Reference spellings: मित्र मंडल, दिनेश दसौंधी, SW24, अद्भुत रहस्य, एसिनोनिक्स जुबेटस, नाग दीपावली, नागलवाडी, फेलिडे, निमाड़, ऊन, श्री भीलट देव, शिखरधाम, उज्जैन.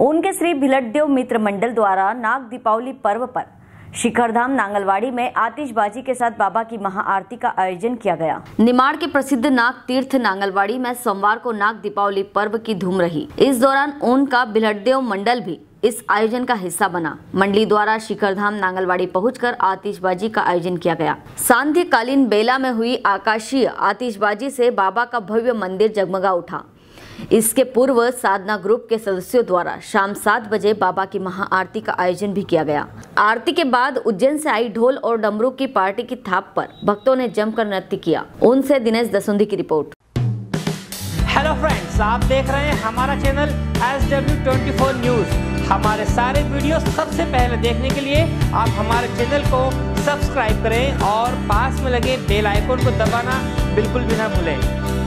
ऊन के श्री भीलट देव मित्र मंडल द्वारा नाग दीपावली पर्व पर शिखरधाम नागलवाडी में आतिशबाजी के साथ बाबा की महाआरती का आयोजन किया गया। निमाड़ के प्रसिद्ध नाग तीर्थ नागलवाडी में सोमवार को नाग दीपावली पर्व की धूम रही। इस दौरान ऊन का भीलट देव मंडल भी इस आयोजन का हिस्सा बना। मंडली द्वारा शिखरधाम नागलवाडी पहुंचकर आतिशबाजी का आयोजन किया गया। सांध्यकालीन बेला में हुई आकाशीय आतिशबाजी से बाबा का भव्य मंदिर जगमगा उठा। इसके पूर्व साधना ग्रुप के सदस्यों द्वारा शाम 7 बजे बाबा की महाआरती का आयोजन भी किया गया। आरती के बाद उज्जैन से आई ढोल और डमरू की पार्टी की थाप पर भक्तों ने जमकर नृत्य किया। उनसे दिनेश दसौंधी की रिपोर्ट। हेलो फ्रेंड्स, आप देख रहे हैं हमारा चैनल SW24 न्यूज। हमारे सारे वीडियो सबसे पहले देखने के लिए आप हमारे चैनल को सब्सक्राइब करें और पास में लगे बेल आइकन को दबाना बिल्कुल भी न भूलें।